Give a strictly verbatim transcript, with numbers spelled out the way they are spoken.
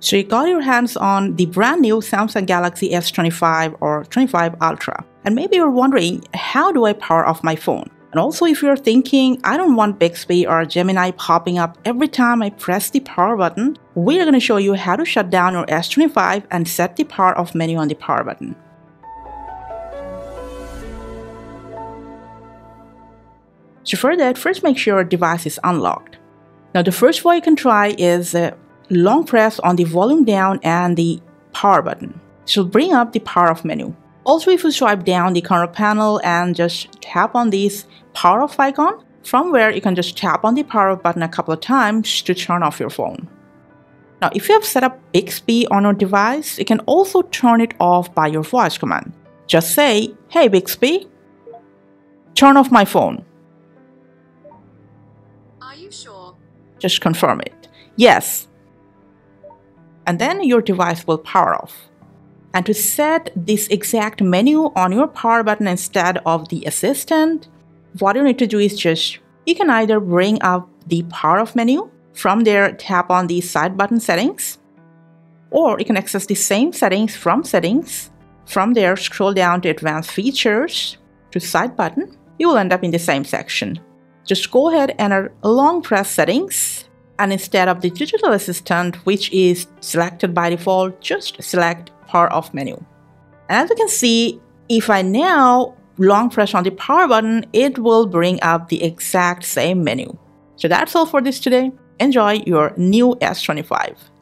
So you got your hands on the brand new Samsung Galaxy S twenty-five or twenty-five Ultra. And maybe you're wondering, how do I power off my phone? And also if you're thinking, I don't want Bixby or Gemini popping up every time I press the power button, we are going to show you how to shut down your S twenty-five and set the power off menu on the power button. So for that, first make sure your device is unlocked. Now the first way you can try is a long press on the volume down and the power button. So bring up the power off menu. Also, if you swipe down the corner panel and just tap on this power off icon, from where you can just tap on the power off button a couple of times to turn off your phone. Now, if you have set up Bixby on your device, you can also turn it off by your voice command. Just say, "Hey Bixby, turn off my phone." Are you sure? Just confirm it. Yes. And then your device will power off. And to set this exact menu on your power button instead of the assistant, what you need to do is just, you can either bring up the power off menu, from there tap on the side button settings, or you can access the same settings from settings, from there scroll down to advanced features, to side button, you will end up in the same section. Just go ahead and long press settings, and instead of the digital assistant, which is selected by default, just select power off menu. And as you can see, if I now long press on the power button, it will bring up the exact same menu. So that's all for this today. Enjoy your new S twenty-five.